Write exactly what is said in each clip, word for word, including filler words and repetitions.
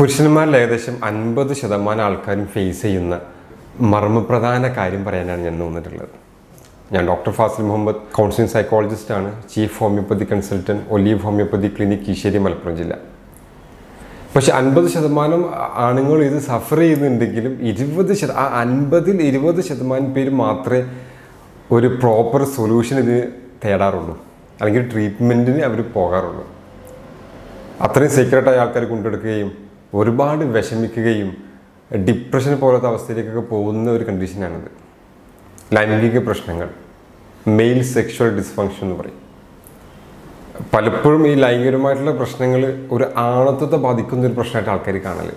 പുരുഷന്മാരിൽ ഏകദേശം അൻപത് ശതമാനം ആൾക്കാരും ഫേസ് ചെയ്യുന്ന മർമ്മപ്രധാന കാര്യം പറയാനാണ് ഞാൻ തോന്നിയിട്ടുള്ളത്. ഞാൻ ഡോക്ടർ ഫാസിൽ മുഹമ്മദ്, കൗൺസിലിംഗ് സൈക്കോളജിസ്റ്റാണ്, chief homeopathy consultant, olive homeopathy clinic, Keesseri, Malappuram ജില്ല. പക്ഷെ അൻപത് ശതമാനം ആണുങ്ങൾ ഇത് സഫർ ചെയ്യുന്നുണ്ടെങ്കിലും ഇരുപത് ശത ആ അൻപതിൽ ഇരുപത് ശതമാനം പേര് മാത്രമേ ഒരു പ്രോപ്പർ സൊല്യൂഷൻ ഇത് തേടാറുള്ളൂ, അല്ലെങ്കിൽ ട്രീറ്റ്മെൻറ്റിന് അവർ പോകാറുള്ളൂ. അത്രയും സീക്രട്ടായ ആൾക്കാർ കൊണ്ടെടുക്കുകയും ഒരുപാട് വിഷമിക്കുകയും ഡിപ്രഷൻ പോലത്തെ അവസ്ഥയിലേക്കൊക്കെ പോകുന്ന ഒരു കണ്ടീഷനാണിത്. ലൈംഗിക പ്രശ്നങ്ങൾ, മെയിൽ സെക്ഷൽ ഡിസ്ഫങ്ഷൻ എന്ന് പറയും. പലപ്പോഴും ഈ ലൈംഗികമായിട്ടുള്ള പ്രശ്നങ്ങൾ ഒരു ആണത്വത്തെ ബാധിക്കുന്നൊരു പ്രശ്നമായിട്ട് ആൾക്കാർ കാണല്,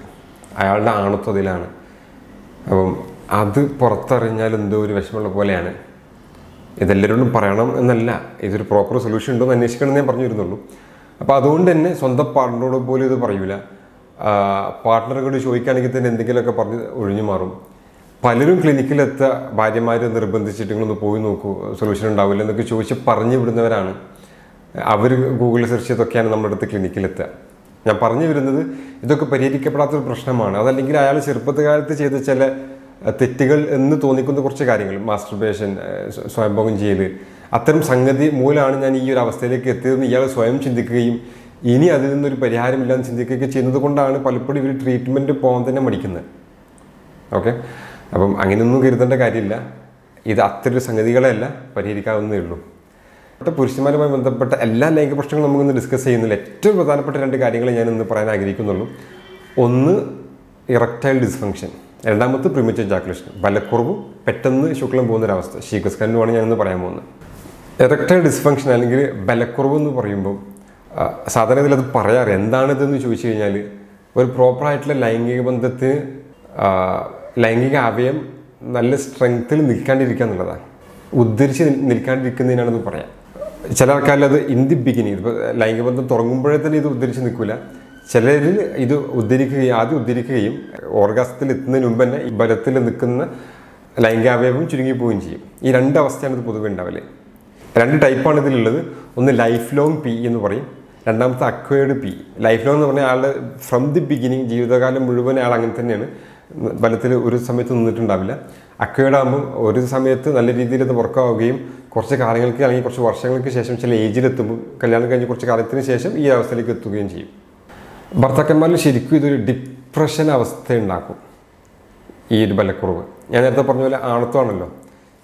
അയാളുടെ ആണത്വം അതിലാണ്. അപ്പം അത് പുറത്തറിഞ്ഞാൽ എന്തോ ഒരു വിഷമമുള്ള പോലെയാണ്. ഇതെല്ലാവരോടും പറയണം എന്നല്ല, ഇതൊരു പ്രോപ്പർ സൊല്യൂഷൻ ഉണ്ടോ എന്ന് അന്വേഷിക്കണമെന്ന് ഞാൻ പറഞ്ഞിരുന്നുള്ളൂ. അപ്പോൾ അതുകൊണ്ട് തന്നെ സ്വന്തം പാർട്ട്ണറോട് പോലും ഇത് പറയൂല, പാർട്ട്ണറുകൾ ചോദിക്കുകയാണെങ്കിൽ തന്നെ എന്തെങ്കിലുമൊക്കെ പറഞ്ഞ് ഒഴിഞ്ഞു മാറും. പലരും ക്ലിനിക്കിലെത്ത ഭാര്യമാരെ നിർബന്ധിച്ചിട്ട് ഇങ്ങനൊന്ന് പോയി നോക്കൂ, സൊല്യൂഷൻ ഉണ്ടാവില്ല എന്നൊക്കെ ചോദിച്ച് പറഞ്ഞു വിടുന്നവരാണ്. അവർ ഗൂഗിളിൽ സെർച്ച് ചെയ്തൊക്കെയാണ് നമ്മുടെ അടുത്ത് ക്ലിനിക്കിലെത്തുക. ഞാൻ പറഞ്ഞു വരുന്നത് ഇതൊക്കെ പരിഹരിക്കപ്പെടാത്തൊരു പ്രശ്നമാണ്. അതല്ലെങ്കിൽ അയാൾ ചെറുപ്പകാലത്ത് ചെയ്ത ചില തെറ്റുകൾ എന്ന് തോന്നിക്കുന്ന കുറച്ച് കാര്യങ്ങൾ, മാസ്റ്റർബേഷൻ, സ്വയംഭോഗം ചെയ്യൽ, അത്തരം സംഗതി മൂലമാണ് ഞാൻ ഈ ഒരു അവസ്ഥയിലേക്ക് എത്തിയതെന്ന് ഇയാൾ സ്വയം ചിന്തിക്കുകയും ഇനി അതിൽ നിന്നൊരു പരിഹാരമില്ലാന്ന് ചിന്തിക്കുകയൊക്കെ ചെയ്യുന്നത് കൊണ്ടാണ് പലപ്പോഴും ഇവർ ട്രീറ്റ്മെൻറ്റ് പോകാൻ തന്നെ മടിക്കുന്നത്. ഓക്കെ, അപ്പം അങ്ങനെയൊന്നും കരുതേണ്ട കാര്യമില്ല. ഇത് അത്തരം സംഗതികളെയല്ല, പരിഹരിക്കാവുന്നതേ ഉള്ളൂ. അപ്പോൾ പുരുഷന്മാരുമായി ബന്ധപ്പെട്ട എല്ലാ ലൈംഗിക പ്രശ്നങ്ങളും നമുക്കൊന്ന് ഡിസ്കസ് ചെയ്യുന്നില്ല. ഏറ്റവും പ്രധാനപ്പെട്ട രണ്ട് കാര്യങ്ങൾ ഞാൻ ഇന്ന് പറയാൻ ആഗ്രഹിക്കുന്നുള്ളൂ. ഒന്ന് ഇറക്ടൈൽ ഡിസ്ഫങ്ഷൻ, രണ്ടാമത്തെ പ്രിമിറ്റീവ് ജാക്കുലേഷൻ, ബലക്കുറവും പെട്ടെന്ന് ശുക്ലം പോകുന്നൊരവസ്ഥ, ശീഘ്രസ്കനുമാണ് ഞാനിന്ന് പറയാൻ പോകുന്നത്. ഇറക്ടൈൽ ഡിസ്ഫങ്ഷൻ അല്ലെങ്കിൽ ബലക്കുറവ് എന്ന് പറയുമ്പോൾ സാധാരണ ഇതിലത് പറയാറ് എന്താണിതെന്ന് ചോദിച്ചു കഴിഞ്ഞാൽ, ഒരു പ്രോപ്പറായിട്ടുള്ള ലൈംഗിക ബന്ധത്തിന് ലൈംഗിക അവയം നല്ല സ്ട്രെങ്ത്തിൽ നിൽക്കാണ്ടിരിക്കുക എന്നുള്ളതാണ്, ഉദ്ധരിച്ച് നിൽക്കാണ്ടിരിക്കുന്നതിനാണെന്ന് പറയാം. ചില ആൾക്കാരിൽ അത് ഇൻ ദി ബിഗിനിങ്, ഇപ്പോൾ ലൈംഗിക ബന്ധം തുടങ്ങുമ്പോഴേ തന്നെ ഇത് ഉദ്ധരിച്ച് നിൽക്കില്ല. ചിലരിൽ ഇത് ഉദ്ധരിക്കുകയും ആദ്യം ഉദ്ധരിക്കുകയും ഓർഗാസത്തിൽ എത്തുന്നതിന് മുമ്പ് തന്നെ ഈ ബലത്തിൽ നിൽക്കുന്ന ലൈംഗിക അവയവം ചുരുങ്ങിപ്പോവുകയും ചെയ്യും. ഈ രണ്ട് അവസ്ഥയാണ് ഇത് പൊതുവെ ഉണ്ടാവല്. രണ്ട് ടൈപ്പാണ് ഇതിലുള്ളത്. ഒന്ന് ലൈഫ് ലോങ് പി എന്ന് പറയും, രണ്ടാമത്തെ അക്വേർഡ് പി. ലൈഫ് ലോങ് എന്ന് പറഞ്ഞാൽ അയാളുടെ ഫ്രം ദി ബിഗിനിങ്, ജീവിതകാലം മുഴുവൻ അയാൾ അങ്ങനെ തന്നെയാണ്, ബലത്തിൽ ഒരു സമയത്ത് നിന്നിട്ടുണ്ടാവില്ല. അക്വേർഡ് ആകുമ്പോൾ ഒരു സമയത്ത് നല്ല രീതിയിൽ അത് വർക്കാവുകയും കുറച്ച് കാര്യങ്ങൾക്ക് അല്ലെങ്കിൽ കുറച്ച് വർഷങ്ങൾക്ക് ശേഷം ചില ഏജിലെത്തുമ്പോൾ, കല്യാണം കഴിഞ്ഞ് കുറച്ച് കാലത്തിന് ശേഷം ഈ അവസ്ഥയിലേക്ക് എത്തുകയും ചെയ്യും. ഭർത്താക്കന്മാരിൽ ശരിക്കും ഇതൊരു ഡിപ്രഷൻ അവസ്ഥ ഉണ്ടാക്കും ഈ ഒരു ബലക്കുറവ്. ഞാൻ നേരത്തെ പറഞ്ഞ പോലെ ആണത്വമാണല്ലോ,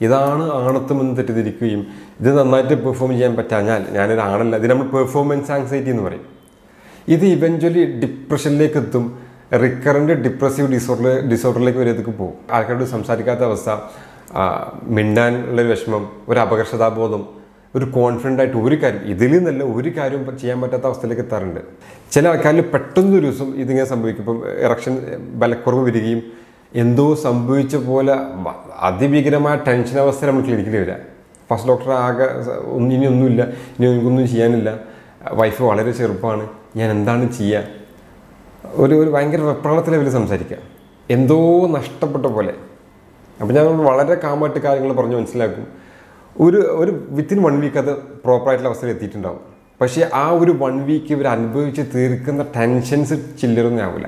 ഇതാണ് ആണത്വം എന്ന് തെറ്റിദ്ധരിക്കുകയും ഇത് നന്നായിട്ട് പെർഫോം ചെയ്യാൻ പറ്റാഞ്ഞാൽ ഞാനൊരു ആണല്ല, ഇത് നമ്മൾ പെർഫോമൻസ് ആങ്സൈറ്റി എന്ന് പറയും. ഇത് ഇവൻച്വലി ഡിപ്രഷനിലേക്ക് എത്തും, റിക്കറൻറ്റ് ഡിപ്രസീവ് ഡിസോർഡർ ഡിസോർഡറിലേക്ക് വരെയൊക്കെ പോകും. ആൾക്കാരോട് സംസാരിക്കാത്ത അവസ്ഥ, മിണ്ടാൻ ഉള്ളൊരു വിഷമം, ഒരു അപകർഷതാബോധം, ഒരു കോൺഫിഡൻ്റ് ആയിട്ട് ഒരു കാര്യം ഇതിൽ നിന്നല്ല ഒരു കാര്യവും ചെയ്യാൻ പറ്റാത്ത അവസ്ഥയിലേക്ക് എത്താറുണ്ട്. ചില ആൾക്കാരിൽ പെട്ടെന്ന് ഒരു ദിവസം ഇതിങ്ങനെ സംഭവിക്കും. ഇപ്പം ഇറക്ഷൻ ബലക്കുറവ് വരികയും എന്തോ സംഭവിച്ച പോലെ അതിഭീകരമായ ടെൻഷൻ അവസ്ഥ നമ്മൾ ക്ലിനിക്കിൽ വരിക. ഫസ്റ്റ് ഡോക്ടർ ആകെ ഇനിയൊന്നുമില്ല, ഇനി എനിക്കൊന്നും ചെയ്യാനില്ല, വൈഫ് വളരെ ചെറുപ്പമാണ്, ഞാൻ എന്താണ് ചെയ്യുക, ഒരു ഒരു ഭയങ്കര വെപ്രാളത്തിൽ അവർ സംസാരിക്കുക, എന്തോ നഷ്ടപ്പെട്ട പോലെ. അപ്പോൾ ഞാൻ വളരെ കാമായിട്ട് കാര്യങ്ങൾ പറഞ്ഞ് മനസ്സിലാക്കും. ഒരു ഒരു വിത്തിൻ വൺ വീക്ക് അത് പ്രോപ്പറായിട്ടുള്ള അവസ്ഥയിൽ എത്തിയിട്ടുണ്ടാവും. പക്ഷേ ആ ഒരു വൺ വീക്ക് ഇവർ അനുഭവിച്ച് തീർക്കുന്ന ടെൻഷൻസ് ചില്ലറൊന്നും ആവില്ല.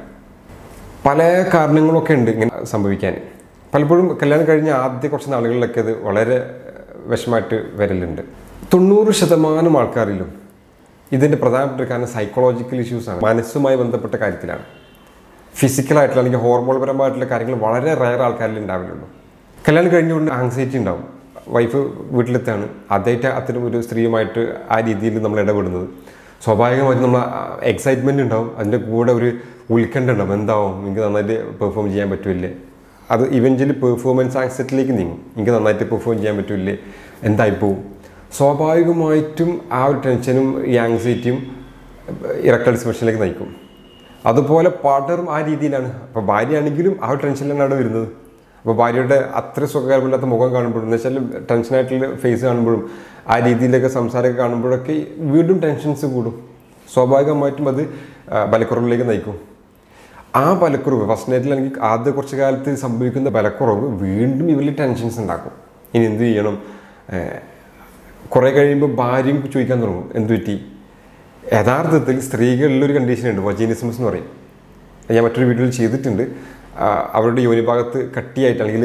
പല കാരണങ്ങളൊക്കെ ഉണ്ട് ഇങ്ങനെ സംഭവിക്കാൻ. പലപ്പോഴും കല്യാണം കഴിഞ്ഞ ആദ്യ കുറച്ച് നാളുകളിലൊക്കെ അത് വളരെ വിഷമമായിട്ട് വരലുണ്ട്. തൊണ്ണൂറ് ശതമാനം ആൾക്കാരിലും ഇതിൻ്റെ പ്രധാനപ്പെട്ട കാരണം സൈക്കോളജിക്കൽ ഇഷ്യൂസാണ്, മനസ്സുമായി ബന്ധപ്പെട്ട കാര്യത്തിലാണ്. ഫിസിക്കലായിട്ടുള്ള അല്ലെങ്കിൽ ഹോർമോൺപരമായിട്ടുള്ള കാര്യങ്ങൾ വളരെ റയർ ആൾക്കാരിൽ ഉണ്ടാവില്ലുള്ളൂ. കല്യാണം കഴിഞ്ഞുകൊണ്ട് ആങ്സൈറ്റി ഉണ്ടാവും, വൈഫ് വീട്ടിലെത്താണ്, ആദ്യമായിട്ട് അത്തരം ഒരു സ്ത്രീയുമായിട്ട് ആ രീതിയിൽ നമ്മൾ ഇടപെടുന്നത്. സ്വാഭാവികമായിട്ട് നമ്മൾ എക്സൈറ്റ്മെൻറ്റ് ഉണ്ടാവും, അതിൻ്റെ കൂടെ ഒരു ഉത്കണ്ഠ ഉണ്ടാവും, എന്താവും എനിക്ക് നന്നായിട്ട് പെർഫോം ചെയ്യാൻ പറ്റില്ലേ, അത് ഇവൻച്വലി പെർഫോമൻസ് ആക്സെറ്റിലേക്ക് നീങ്ങും, എനിക്ക് നന്നായിട്ട് പെർഫോം ചെയ്യാൻ പറ്റില്ലേ, എന്തായിപ്പോവും. സ്വാഭാവികമായിട്ടും ആ ഒരു ടെൻഷനും ഈ ആങ്സൈറ്റിയും ഇറക്ടൈൽ ഡിസ്ഫങ്ഷനിലേക്ക് നയിക്കും. അതുപോലെ പാർട്ട്ണറും ആ രീതിയിലാണ്. അപ്പോൾ ഭാര്യയാണെങ്കിലും ആ ഒരു ടെൻഷനിലാണ് അവിടെ വരുന്നത്. അപ്പോൾ ഭാര്യയുടെ അത്ര സുഖകരമില്ലാത്ത മുഖം കാണുമ്പോഴും, എന്ന് വെച്ചാൽ ടെൻഷനായിട്ടുള്ള ഫേസ് കാണുമ്പോഴും, ആ രീതിയിലൊക്കെ സംസാരമൊക്കെ കാണുമ്പോഴൊക്കെ വീണ്ടും ടെൻഷൻസ് കൂടും. സ്വാഭാവികമായിട്ടും അത് ബലക്കുറവിലേക്ക് നയിക്കും. ആ ബലക്കുറവ് ഫസ്റ്റ് നൈറ്റിൽ അല്ലെങ്കിൽ ആദ്യ കുറച്ച് കാലത്ത് സംഭവിക്കുന്ന ബലക്കുറവ് വീണ്ടും ഇവരിൽ ടെൻഷൻസ് ഉണ്ടാക്കും. ഇനി എന്ത് ചെയ്യണം, കുറേ കഴിയുമ്പോൾ ഭാര്യയും ചോദിക്കാൻ തുടങ്ങും എന്ത് പറ്റി. യഥാർത്ഥത്തിൽ സ്ത്രീകളിലൊരു കണ്ടീഷനുണ്ട്, വജീനിസംസ് എന്ന് പറയും. ഞാൻ മറ്റൊരു വീഡിയോയിൽ ചെയ്തിട്ടുണ്ട് അവരുടെ യോനി ഭാഗത്ത് കട്ടിയായിട്ട് അല്ലെങ്കിൽ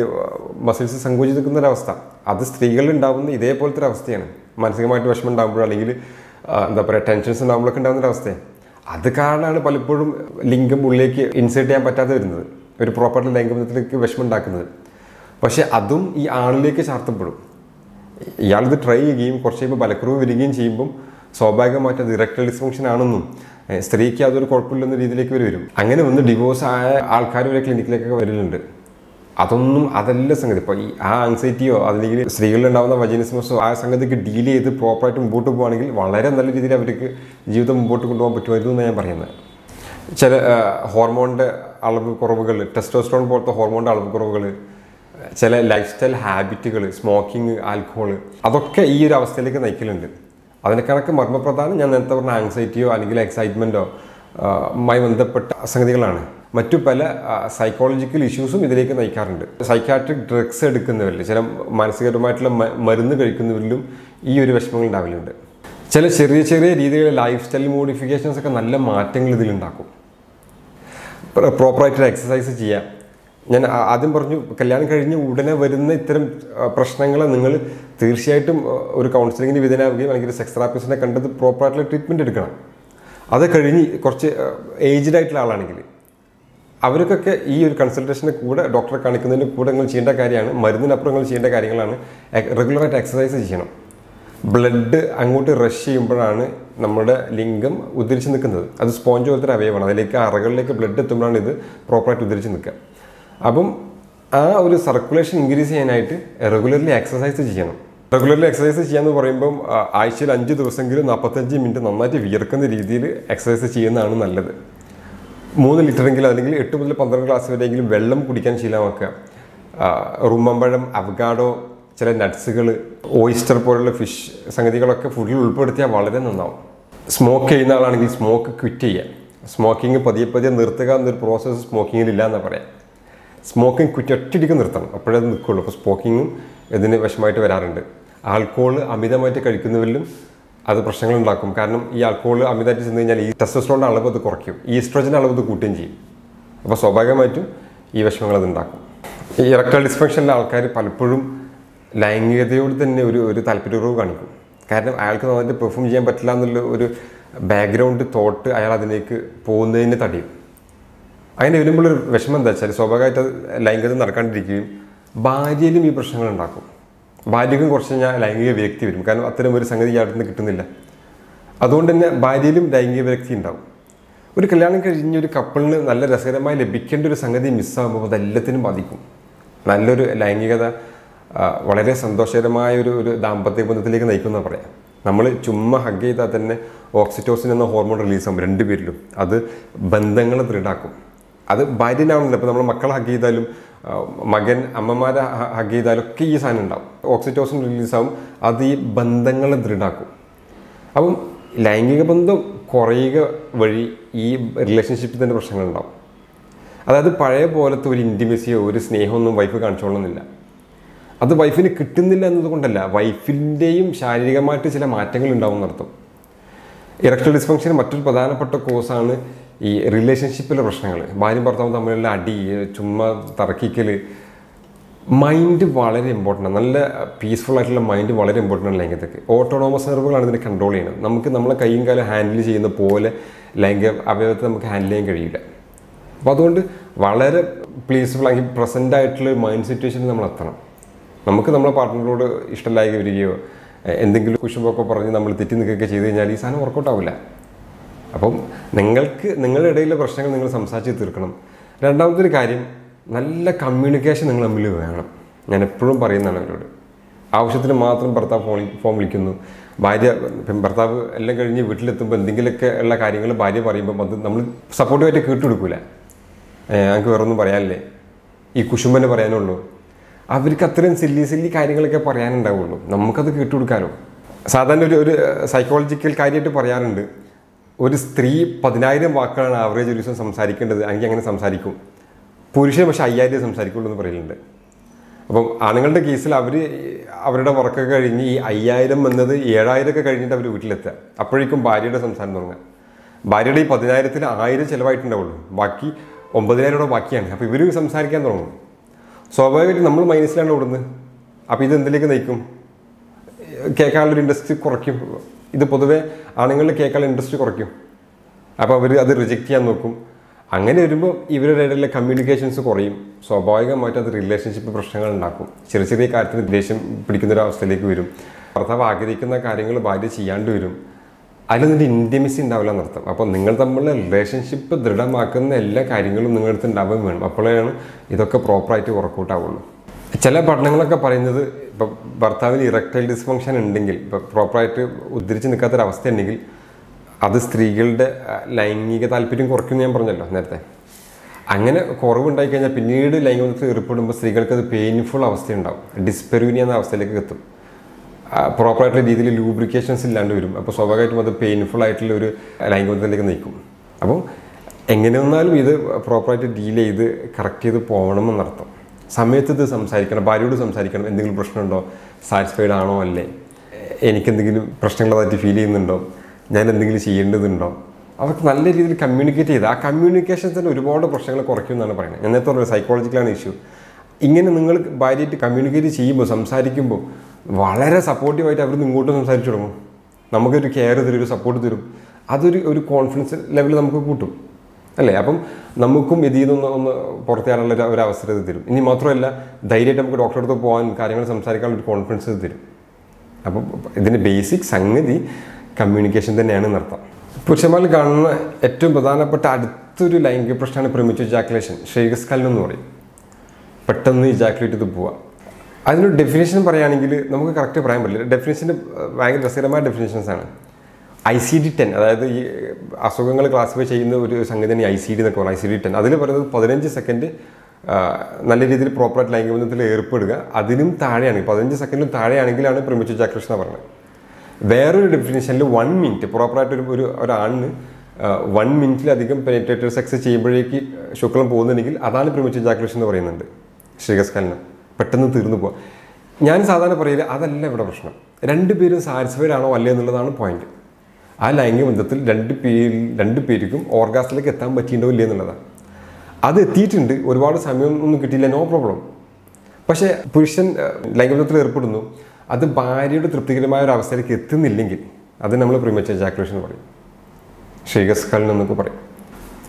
മസിൽസ് സംകുചിച്ച് നിൽക്കുന്ന ഒരു അവസ്ഥ അത് സ്ത്രീകളിൽ ഉണ്ടാകുന്ന ഇതേപോലത്തെ ഒരു അവസ്ഥയാണ് മാനസികമായിട്ട് വിഷമം ഉണ്ടാകുമ്പോൾ അല്ലെങ്കിൽ എന്താ പറയാ ടെൻഷൻസ് ഉണ്ടാകുമ്പോഴൊക്കെ ഉണ്ടാകുന്ന ഒരു അവസ്ഥയാണ് അത് കാരണമാണ് പലപ്പോഴും ലിംഗം ഉള്ളിലേക്ക് ഇൻസേർട്ട് ചെയ്യാൻ പറ്റാതെ വരുന്നത് ഒരു പ്രോപ്പർ ലിംഗബന്ധത്തിലേക്ക് വിഷമം ഉണ്ടാക്കുന്നത് പക്ഷേ അതും ഈ ആണിലേക്ക് ചാർത്തപ്പെടും ഇയാളിത് ട്രൈ ചെയ്യുകയും കുറച്ച് കഴിയുമ്പോൾ ബലക്കുറവ് വരികയും ചെയ്യുമ്പോൾ സ്വാഭാവികമായിട്ട് അത് ഇറക്ടൽ ഡിസ്ഫങ്ഷൻ ആണെന്നും സ്ത്രീക്ക് അതൊരു കുഴപ്പമില്ലെന്ന രീതിയിലേക്ക് വരെ വരും അങ്ങനെ വന്ന് ഡിവോഴ്സ് ആയ ആൾക്കാർ വരെ ക്ലിനിക്കിലേക്കൊക്കെ വരലുണ്ട് അതൊന്നും അതല്ല സംഗതി ഇപ്പോൾ ഈ ആ ആൻസൈറ്റിയോ അല്ലെങ്കിൽ സ്ത്രീകളിലുണ്ടാകുന്ന വജീനിസ്മസോ ആ സംഗതിക്ക് ഡീൽ ചെയ്ത് പ്രോപ്പറായിട്ട് മുമ്പോട്ട് പോകുകയാണെങ്കിൽ വളരെ നല്ല രീതിയിൽ അവർക്ക് ജീവിതം മുമ്പോട്ട് കൊണ്ടുപോകാൻ പറ്റുമായിരുന്നു എന്നാണ് ഞാൻ പറയുന്നത് ചില ഹോർമോണിൻ്റെ അളവ് കുറവുകൾ ടെസ്റ്റോസ്റ്ററോൺ പോലത്തെ ഹോർമോണിൻ്റെ അളവ് കുറവുകൾ ചില ലൈഫ് സ്റ്റൈൽ ഹാബിറ്റുകൾ സ്മോക്കിംഗ് ആൽക്കഹോൾ അതൊക്കെ ഈ ഒരു അവസ്ഥയിലേക്ക് നയിക്കലുണ്ട് അതിനെ കണക്ക് മർമ്മപ്രധാനം ഞാൻ നേരത്തെ പറഞ്ഞ ആൻസൈറ്റിയോ അല്ലെങ്കിൽ എക്സൈറ്റ്മെൻറ്റോ മായി ബന്ധപ്പെട്ട സംഗതികളാണ് മറ്റു പല സൈക്കോളജിക്കൽ ഇഷ്യൂസും ഇതിലേക്ക് നയിക്കാറുണ്ട് സൈക്കാട്രിക് ഡ്രഗ്സ് എടുക്കുന്നവരിൽ ചില മാനസികപരമായിട്ടുള്ള മരുന്ന് കഴിക്കുന്നവരിലും ഈ ഒരു വിഷമങ്ങൾ ഉണ്ടാവലുണ്ട് ചില ചെറിയ ചെറിയ രീതിയിലുള്ള ലൈഫ് സ്റ്റൈൽ മോഡിഫിക്കേഷൻസ് ഒക്കെ നല്ല മാറ്റങ്ങൾ ഇതിലുണ്ടാക്കും പ്രോപ്പറായിട്ട് എക്സസൈസ് ചെയ്യാം ഞാൻ ആദ്യം പറഞ്ഞു കല്യാണം കഴിഞ്ഞ് ഉടനെ വരുന്ന ഇത്തരം പ്രശ്നങ്ങളെ നിങ്ങൾ തീർച്ചയായിട്ടും ഒരു കൗൺസിലിങ്ങിന് വിധേയനാവുകയും അല്ലെങ്കിൽ ഒരു സെക്സ് തെറാപ്പിസ്റ്റിനെ കണ്ടത് പ്രോപ്പറായിട്ടുള്ള ട്രീറ്റ്മെൻറ്റ് എടുക്കണം അത് കഴിഞ്ഞ് കുറച്ച് ഏജ്ഡ് ആയിട്ടുള്ള ആളാണെങ്കിൽ അവർക്കൊക്കെ ഈ ഒരു കൺസൾട്ടേഷൻ്റെ കൂടെ ഡോക്ടറെ കാണിക്കുന്നതിൻ്റെ കൂടെ നിങ്ങൾ ചെയ്യേണ്ട കാര്യമാണ് മരുന്നിനപ്പുറം നിങ്ങൾ ചെയ്യേണ്ട കാര്യങ്ങളാണ് റെഗുലറായിട്ട് എക്സസൈസ് ചെയ്യണം ബ്ലഡ് അങ്ങോട്ട് റഷ് ചെയ്യുമ്പോഴാണ് നമ്മുടെ ലിംഗം ഉദ്ധരിച്ച് നിൽക്കുന്നത് അത് സ്പോഞ്ച് പോലത്തെ ഒരു അവയവമാണ് അതിലേക്ക് അറകളിലേക്ക് ബ്ലഡ് എത്തുമ്പോഴാണ് ഇത് പ്രോപ്പറായിട്ട് ഉദ്ധരിച്ച് നിൽക്കുക അപ്പം ആ ഒരു സർക്കുലേഷൻ ഇൻക്രീസ് ചെയ്യാനായിട്ട് റെഗുലർലി എക്സസൈസ് ചെയ്യണം റെഗുലർലി എക്സസൈസ് ചെയ്യാമെന്ന് പറയുമ്പം ആഴ്ചയിൽ അഞ്ച് ദിവസമെങ്കിലും നാൽപ്പത്തഞ്ച് മിനിറ്റ് നന്നായിട്ട് വിയർക്കുന്ന രീതിയിൽ എക്സസൈസ് ചെയ്യുന്നതാണ് നല്ലത് മൂന്ന് ലിറ്ററെങ്കിലും അല്ലെങ്കിൽ എട്ട് മുതൽ പന്ത്രണ്ട് ഗ്ലാസ് വരെയെങ്കിലും വെള്ളം കുടിക്കാൻ ശീലമാക്കുക റുമ്മമ്പഴം അവഗാഡോ ചില നട്ട്സുകൾ ഓയിസ്റ്റർ പോലുള്ള ഫിഷ് സംഗതികളൊക്കെ ഫുഡിൽ ഉൾപ്പെടുത്തിയാൽ വളരെ നന്നാവും സ്മോക്ക് ചെയ്യുന്ന ആളാണെങ്കിൽ സ്മോക്ക് ക്വിറ്റ് ചെയ്യുക സ്മോക്കിംഗ് പതിയെ പതിയെ നിർത്തുക എന്നൊരു പ്രോസസ്സ് സ്മോക്കിങ്ങിലില്ല എന്ന് പറയാം സ്മോക്കിംഗ് ക്വിറ്റ് ഒറ്റടിക്ക് നിർത്തണം അപ്പോഴേ അത് നിൽക്കുള്ളൂ അപ്പോൾ സ്മോക്കിങ്ങും ഇതിന് വിഷമമായിട്ട് വരാറുണ്ട് ആൽക്കോൾ അമിതമായിട്ട് കഴിക്കുന്നവരിലും അത് പ്രശ്നങ്ങളുണ്ടാക്കും കാരണം ഈ ആൽക്കഹോൾ അമിതമായിട്ട് ചെന്ന് കഴിഞ്ഞാൽ ഈ ടെസ്റ്റോസ്റ്ററോണിൻ്റെ അളവ് അത് കുറയ്ക്കും ഈസ്ട്രോജൻ്റെ അളവ് അത് കൂട്ടുകയും ചെയ്യും അപ്പോൾ സ്വാഭാവികമായിട്ടും ഈ വിഷമങ്ങൾ അതുണ്ടാക്കും ഈ ഇറക്ടൽ ഡിസ്ഫങ്ഷനിലെ ആൾക്കാർ പലപ്പോഴും ലൈംഗികതയോട് തന്നെ ഒരു ഒരു താല്പര്യക്കുറവ് കാണിക്കും കാരണം അയാൾക്ക് നന്നായിട്ട് പെർഫോം ചെയ്യാൻ പറ്റില്ല എന്നുള്ള ഒരു ബാക്ക്ഗ്രൗണ്ട് തോട്ട് അയാൾ അതിലേക്ക് പോകുന്നതിന് തടയും അതിന് വരുമ്പോഴൊരു വിഷമം എന്താ വെച്ചാൽ സ്വാഭാവികമായിട്ട് ലൈംഗികത നടക്കാണ്ടിരിക്കുകയും ഭാര്യയിലും ഈ പ്രശ്നങ്ങളുണ്ടാക്കും ഭാര്യയ്ക്കും കുറച്ച് ഞാൻ ലൈംഗിക വിരക്തി വരും കാരണം അത്തരം ഒരു സംഗതി അടുത്ത് നിന്ന് കിട്ടുന്നില്ല അതുകൊണ്ട് തന്നെ ഭാര്യയിലും ലൈംഗിക വിരക്തി ഉണ്ടാകും ഒരു കല്യാണം കഴിഞ്ഞൊരു കപ്പിളിന് നല്ല രസകരമായി ലഭിക്കേണ്ട ഒരു സംഗതി മിസ്സാകുമ്പോൾ അതെല്ലാത്തിനും ബാധിക്കും നല്ലൊരു ലൈംഗികത വളരെ സന്തോഷകരമായ ഒരു ഒരു ദാമ്പത്യ ബന്ധത്തിലേക്ക് നയിക്കുന്ന പറയാം നമ്മൾ ചുമ്മാ ഹഗ് ചെയ്താൽ തന്നെ ഓക്സിറ്റോസിൻ എന്ന ഹോർമോൺ റിലീസാകും രണ്ടുപേരിലും അത് ബന്ധങ്ങളെ ദൃഢാക്കും അത് ഭാര്യനാവുന്നില്ല അപ്പോൾ നമ്മൾ മക്കളെ ഹഗ് ചെയ്താലും മകൻ അമ്മമാരെ ഹഗ് ചെയ്താലൊക്കെ ഈ സാധനം ഉണ്ടാവും ഓക്സിറ്റോസിൻ റിലീസാവും അത് ഈ ബന്ധങ്ങളെ ദൃഢാക്കും അപ്പം ലൈംഗിക ബന്ധം കുറയുക വഴി ഈ റിലേഷൻഷിപ്പിൽ തന്നെ പ്രശ്നങ്ങളുണ്ടാവും അതായത് പഴയ പോലത്തെ ഒരു ഇൻറ്റിമസിയോ ഒരു സ്നേഹമൊന്നും വൈഫ് കാണിച്ചോളുന്നില്ല അത് വൈഫിന് കിട്ടുന്നില്ല എന്നതുകൊണ്ടല്ല വൈഫിൻ്റെയും ശാരീരികമായിട്ട് ചില മാറ്റങ്ങൾ ഉണ്ടാവും നടത്തും ഇറക്ടൽ ഡിസ്ഫങ്ഷൻ മറ്റൊരു പ്രധാനപ്പെട്ട കോസാണ് ഈ റിലേഷൻഷിപ്പിലെ പ്രശ്നങ്ങൾ ഭാര്യ ഭർത്താവ് തമ്മിലുള്ള അടി ചുമ്മാ തർക്കിക്കൽ മൈൻഡ് വളരെ ഇമ്പോർട്ടൻ്റ് ആണ് നല്ല പീസ്ഫുൾ ആയിട്ടുള്ള മൈൻഡ് വളരെ ഇമ്പോർട്ടൻ്റ് ആണ് ലൈംഗികതയ്ക്ക് ഓട്ടോണോമസ് നെർവുകളാണ് ഇതിനെ കൺട്രോൾ ചെയ്യുന്നത് നമുക്ക് നമ്മളെ കൈയും കാലം ഹാൻഡിൽ ചെയ്യുന്ന പോലെ ലൈംഗിക അവയവത്തെ നമുക്ക് ഹാൻഡിൽ ചെയ്യാൻ കഴിയില്ല അപ്പോൾ അതുകൊണ്ട് വളരെ പ്ലീസ്ഫുൾ ആയി പ്രസൻ്റ് ആയിട്ടുള്ള മൈൻഡ് സിറ്റുവേഷനിൽ നമ്മൾ എത്തണം നമുക്ക് നമ്മളെ പാർട്ട്ണറോട് ഇഷ്ടമില്ലായി വരികയോ എന്തെങ്കിലും കുശുമ്പൊക്കെ പറഞ്ഞ് നമ്മൾ തെറ്റി നിൽക്കുകയൊക്കെ ചെയ്ത് കഴിഞ്ഞാൽ ഈ സാധനം വർക്കൗട്ട് ആവില്ല അപ്പം നിങ്ങൾക്ക് നിങ്ങളുടെ ഇടയിലെ പ്രശ്നങ്ങൾ നിങ്ങൾ സംസാരിച്ച് തീർക്കണം രണ്ടാമതൊരു കാര്യം നല്ല കമ്മ്യൂണിക്കേഷൻ നിങ്ങൾ തമ്മിൽ വേണം ഞാൻ എപ്പോഴും പറയുന്നതാണ് അവരോട് ആവശ്യത്തിന് മാത്രം ഭർത്താവ് ഫോൺ ഫോൺ വിളിക്കുന്നു ഭാര്യ ഭർത്താവ് എല്ലാം കഴിഞ്ഞ് വീട്ടിലെത്തുമ്പോൾ എന്തെങ്കിലുമൊക്കെ ഉള്ള കാര്യങ്ങൾ ഭാര്യ പറയുമ്പോൾ അത് നമ്മൾ സപ്പോർട്ടീവായിട്ട് കേട്ടുകൊടുക്കില്ല ഞങ്ങൾക്ക് വേറൊന്നും പറയാനില്ലേ ഈ കുശുമ്പനെ പറയാനുള്ളൂ അവർക്ക് അത്രയും സില്ലി സില്ലി കാര്യങ്ങളൊക്കെ പറയാനുണ്ടാവുള്ളൂ നമുക്കത് കേട്ടുകൊടുക്കാനോ സാധാരണ ഒരു ഒരു സൈക്കോളജിക്കൽ കാര്യമായിട്ട് പറയാറുണ്ട് ഒരു സ്ത്രീ പതിനായിരം വാക്കുകളാണ് ആവറേജ് ഒരു ദിവസം സംസാരിക്കേണ്ടത് എനിക്ക് അങ്ങനെ സംസാരിക്കും പുരുഷൻ പക്ഷേ അയ്യായിരം സംസാരിക്കുള്ളൂ എന്ന് പറയലുണ്ട് അപ്പം ആണുങ്ങളുടെ കേസിൽ അവർ അവരുടെ വർക്കൊക്കെ കഴിഞ്ഞ് ഈ അയ്യായിരം എന്നത് ഏഴായിരമൊക്കെ കഴിഞ്ഞിട്ട് അവർ വീട്ടിലെത്തുക അപ്പോഴേക്കും ഭാര്യയുടെ സംസാരം തുടങ്ങുക ഭാര്യയുടെ ഈ പതിനായിരത്തിൽ ആയിരം ചിലവായിട്ടുണ്ടാവുള്ളൂ ബാക്കി ഒമ്പതിനായിരം ബാക്കിയാണ്. അപ്പോൾ ഇവർ സംസാരിക്കാൻ തുടങ്ങും. സ്വാഭാവികമായിട്ട് നമ്മൾ മൈനസിലാണ് ഓടുന്നത്. അപ്പോൾ ഇത് എന്തിലേക്ക് നയിക്കും? കേൾക്കാനുള്ള ഇൻട്രസ്റ്റ് കുറയ്ക്കും. ഇത് പൊതുവേ ആണുങ്ങളിൽ കേൾക്കാനുള്ള ഇൻട്രസ്റ്റ് കുറയ്ക്കും. അപ്പോൾ അവർ അത് റിജക്റ്റ് ചെയ്യാൻ നോക്കും. അങ്ങനെ വരുമ്പോൾ ഇവരുടെ ഇടയിലെ കമ്മ്യൂണിക്കേഷൻസ് കുറയും. സ്വാഭാവികമായിട്ട് അത് റിലേഷൻഷിപ്പ് പ്രശ്നങ്ങൾ ഉണ്ടാക്കും. ചെറിയ ചെറിയ കാര്യത്തിന് ദേഷ്യം പിടിക്കുന്നൊരവസ്ഥയിലേക്ക് വരും. ഭർത്താവ് ആഗ്രഹിക്കുന്ന കാര്യങ്ങൾ ഭാര്യ ചെയ്യാണ്ട് വരും. അതിലൊന്നിട്ട് ഇൻറ്റിമസി ഉണ്ടാവില്ല എന്നർത്ഥം. അപ്പോൾ നിങ്ങൾ തമ്മിലുള്ള റിലേഷൻഷിപ്പ് ദൃഢമാക്കുന്ന എല്ലാ കാര്യങ്ങളും നിങ്ങളടുത്ത് ഉണ്ടാവുകയും വേണം. അപ്പോഴാണ് ഇതൊക്കെ പ്രോപ്പറായിട്ട് വർക്കൗട്ട് ആവുള്ളൂ. ചില പഠനങ്ങളൊക്കെ പറയുന്നത് ഇപ്പോൾ ഭർത്താവിന് ഇറക്ടൈൽ ഡിസ്ഫങ്ഷൻ ഉണ്ടെങ്കിൽ, ഇപ്പോൾ പ്രോപ്പറായിട്ട് ഉദ്ധരിച്ച് നിൽക്കാത്തൊരവസ്ഥ ഉണ്ടെങ്കിൽ അത് സ്ത്രീകളുടെ ലൈംഗിക താല്പര്യം കുറയ്ക്കുമെന്ന് ഞാൻ പറഞ്ഞല്ലോ നേരത്തെ. അങ്ങനെ കുറവുണ്ടായി കഴിഞ്ഞാൽ പിന്നീട് ലൈംഗികത്തിൽ ഏർപ്പെടുമ്പോൾ സ്ത്രീകൾക്ക് അത് പെയിൻഫുൾ അവസ്ഥയുണ്ടാവും. ഡിസ്പെരൂനിയ എന്ന അവസ്ഥയിലേക്ക് എത്തും. പ്രോപ്പറായിട്ടുള്ള രീതിയിൽ ലൂബ്രിക്കേഷൻസ് ഇല്ലാണ്ട് വരും. അപ്പോൾ സ്വാഭാവികമായിട്ടും അത് പെയിൻഫുൾ ആയിട്ടുള്ള ഒരു ലൈംഗികത്തിലേക്ക് നിൽക്കും. അപ്പോൾ എങ്ങനെ വന്നാലും ഇത് പ്രോപ്പറായിട്ട് ഡീൽ ചെയ്ത് കറക്റ്റ് ചെയ്ത് പോകണം എന്നർത്ഥം. സമയത്ത് ഇത് സംസാരിക്കണം, ഭാര്യയോട് സംസാരിക്കണം. എന്തെങ്കിലും പ്രശ്നമുണ്ടോ, സാറ്റിസ്ഫൈഡ് ആണോ അല്ലേ, എനിക്കെന്തെങ്കിലും പ്രശ്നങ്ങളായിട്ട് ഫീൽ ചെയ്യുന്നുണ്ടോ, ഞാൻ എന്തെങ്കിലും ചെയ്യേണ്ടതുണ്ടോ, അവർക്ക് നല്ല രീതിയിൽ കമ്മ്യൂണിക്കേറ്റ് ചെയ്ത് ആ കമ്മ്യൂണിക്കേഷൻ തന്നെ ഒരുപാട് പ്രശ്നങ്ങൾ കുറയ്ക്കുമെന്നാണ് പറയുന്നത്. ഞാൻ നേരത്തെ പറഞ്ഞത് സൈക്കോളജിക്കലാണ് ഇഷ്യൂ. ഇങ്ങനെ നിങ്ങൾ ഭാര്യയായിട്ട് കമ്മ്യൂണിക്കേറ്റ് ചെയ്യുമ്പോൾ, സംസാരിക്കുമ്പോൾ വളരെ സപ്പോർട്ടീവായിട്ട് അവർ ഇങ്ങോട്ട് സംസാരിച്ചു തുടങ്ങും. നമുക്കൊരു കെയർ തരും, ഒരു സപ്പോർട്ട് തരും. അതൊരു ഒരു കോൺഫിഡൻസ് ലെവൽ നമുക്ക് കൂട്ടും അല്ലേ. അപ്പം നമുക്കും ഇതിൽ നിന്നൊന്ന് ഒന്ന് പുറത്തേക്കാനുള്ള ഒരു അവസരം തരും. ഇനി മാത്രമല്ല, ധൈര്യമായിട്ട് നമുക്ക് ഡോക്ടറെ അടുത്ത് പോകാൻ, കാര്യങ്ങൾ സംസാരിക്കാനുള്ള ഒരു കോൺഫിഡൻസ് തരും. അപ്പം ഇതിൻ്റെ ബേസിക് സംഗതി കമ്മ്യൂണിക്കേഷൻ തന്നെയാണ് എന്നർത്ഥം. പുരുഷന്മാരിൽ കാണുന്ന ഏറ്റവും പ്രധാനപ്പെട്ട അടുത്തൊരു ലൈംഗിക പ്രശ്നമാണ് പ്രിമിറ്റീവ് ഇജാക്കുലേഷൻ, ഷേഗസ്കലനം എന്ന് പറയും. പെട്ടെന്ന് ഇജാക്കുലേറ്റ് ചെയ്ത് പോവുക. അതിനൊരു ഡെഫിനേഷൻ പറയുകയാണെങ്കിൽ നമുക്ക് കറക്റ്റ് പറയാൻ പറ്റില്ല. ഡെഫിനേഷൻ്റെ ഭയങ്കര രസകരമായ ഡെഫിനേഷൻസാണ്. ഐ സി ഡി ടെൻ, അതായത് ഈ അസുഖങ്ങൾ ക്ലാസിഫൈ ചെയ്യുന്ന ഒരു സംഗതിയാണ് ഐ സി ഡി എന്നൊക്കെ പറയുന്നത്. ഐ സി ഡി ടെൻ അതിൽ പറയുന്നത് പതിനഞ്ച് സെക്കൻഡ് നല്ല രീതിയിൽ പ്രോപ്പറായിട്ട് ലൈംഗിക ബന്ധത്തിൽ ഏർപ്പെടുക. അതിനും താഴെയാണെങ്കിൽ, പതിനഞ്ച് സെക്കൻഡിലും താഴെയാണെങ്കിലാണ് പ്രിമിറ്റീവ് ഇജാക്കുലേഷൻ എന്ന് പറയുന്നത്. വേറൊരു ഡെഫിനേഷനിൽ വൺ മിനിറ്റ് പ്രോപ്പറായിട്ടൊരു ഒരു ഒരാളിന് വൺ മിനിറ്റിലധികം പെനിട്രേറ്റഡ് സെക്സ് ചെയ്യുമ്പോഴേക്ക് ശുക്ലം പോകുന്നുണ്ടെങ്കിൽ അതാണ് പ്രിമിറ്റീവ് ഇജാക്കുലേഷൻ എന്ന് പറയുന്നുണ്ട്. ഷേഗസ്കലനം പെട്ടെന്ന് തീർന്നു പോവാം. ഞാൻ സാധാരണ പറയില്ല, അതല്ല ഇവിടെ പ്രശ്നം. രണ്ട് പേരും സാറ്റിസ്ഫൈഡ് ആണോ അല്ലേ എന്നുള്ളതാണ് പോയിന്റ്. ആ ലൈംഗിക ബന്ധത്തിൽ രണ്ട് പേരിൽ രണ്ട് പേർക്കും ഓർഗാസിലേക്ക് എത്താൻ പറ്റിയിട്ടുണ്ടോ ഇല്ലേ എന്നുള്ളതാണ്. അത് എത്തിയിട്ടുണ്ട്, ഒരുപാട് സമയം ഒന്നും കിട്ടിയില്ല, നോ പ്രോബ്ലം. പക്ഷേ പുരുഷൻ ലൈംഗിക ബന്ധത്തിൽ ഏർപ്പെടുന്നു, അത് ഭാര്യയുടെ തൃപ്തികരമായ ഒരു അവസ്ഥയിലേക്ക് എത്തുന്നില്ലെങ്കിൽ അത് നമ്മൾ പ്രീമച്വർ ഇജാക്കുലേഷൻ പറയും, ഷേഗസ്കലനം എന്നൊക്കെ പറയും.